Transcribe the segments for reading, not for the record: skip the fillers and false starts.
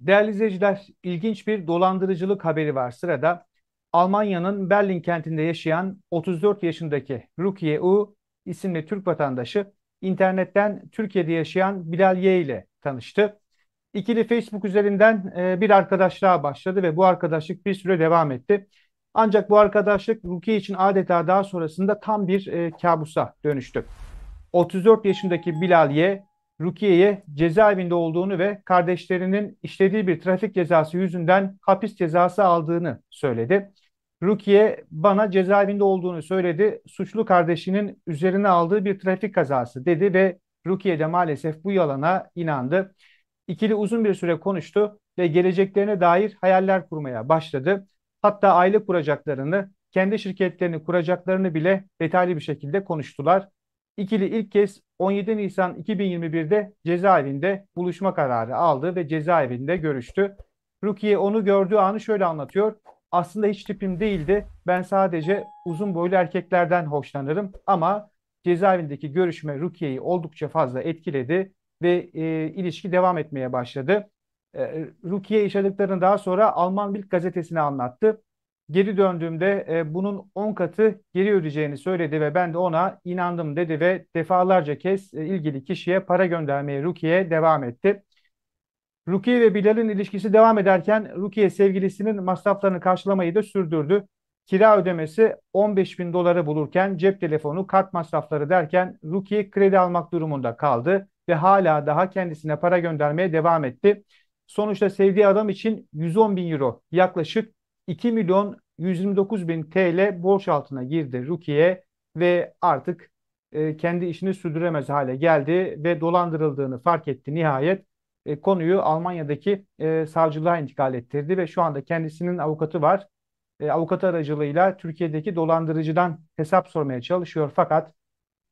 Değerli izleyiciler, ilginç bir dolandırıcılık haberi var sırada. Almanya'nın Berlin kentinde yaşayan 34 yaşındaki Rukiye U isimli Türk vatandaşı internetten Türkiye'de yaşayan Bilal Y ile tanıştı. İkili Facebook üzerinden bir arkadaşlığa başladı ve bu arkadaşlık bir süre devam etti. Ancak bu arkadaşlık Rukiye için adeta daha sonrasında tam bir kabusa dönüştü. 34 yaşındaki Bilal Y, Rukiye'ye cezaevinde olduğunu ve kardeşlerinin işlediği bir trafik cezası yüzünden hapis cezası aldığını söyledi. Rukiye, bana cezaevinde olduğunu söyledi, suçlu kardeşinin üzerine aldığı bir trafik kazası dedi ve Rukiye de maalesef bu yalana inandı. İkili uzun bir süre konuştu ve geleceklerine dair hayaller kurmaya başladı. Hatta aile kuracaklarını, kendi şirketlerini kuracaklarını bile detaylı bir şekilde konuştular. İkili ilk kez 17 Nisan 2021'de cezaevinde buluşma kararı aldı ve cezaevinde görüştü. Rukiye onu gördüğü anı şöyle anlatıyor. Aslında hiç tipim değildi. Ben sadece uzun boylu erkeklerden hoşlanırım. Ama cezaevindeki görüşme Rukiye'yi oldukça fazla etkiledi ve ilişki devam etmeye başladı. Rukiye yaşadıklarını daha sonra Alman Bild gazetesine anlattı. Geri döndüğümde bunun 10 katı geri ödeyeceğini söyledi ve ben de ona inandım dedi ve defalarca kez ilgili kişiye para göndermeye Rukiye devam etti. Rukiye ve Bilal'in ilişkisi devam ederken Rukiye sevgilisinin masraflarını karşılamayı da sürdürdü. Kira ödemesi 15.000 doları bulurken cep telefonu, kart masrafları derken Rukiye kredi almak durumunda kaldı ve hala daha kendisine para göndermeye devam etti. Sonuçta sevdiği adam için 110.000 euro, yaklaşık 2.129.000 TL borç altına girdi Rukiye ve artık kendi işini sürdüremez hale geldi ve dolandırıldığını fark etti. Nihayet konuyu Almanya'daki savcılığa intikal ettirdi ve şu anda kendisinin avukatı var. Avukatı aracılığıyla Türkiye'deki dolandırıcıdan hesap sormaya çalışıyor, fakat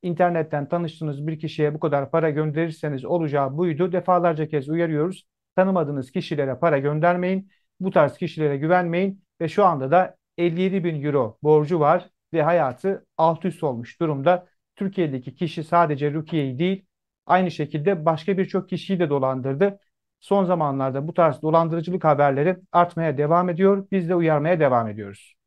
internetten tanıştığınız bir kişiye bu kadar para gönderirseniz olacağı buydu. Defalarca kez uyarıyoruz. Tanımadığınız kişilere para göndermeyin. Bu tarz kişilere güvenmeyin. Ve şu anda da 57.000 euro borcu var ve hayatı alt üst olmuş durumda. Türkiye'deki kişi sadece Rukiye'yi değil, aynı şekilde başka birçok kişiyi de dolandırdı. Son zamanlarda bu tarz dolandırıcılık haberleri artmaya devam ediyor. Biz de uyarmaya devam ediyoruz.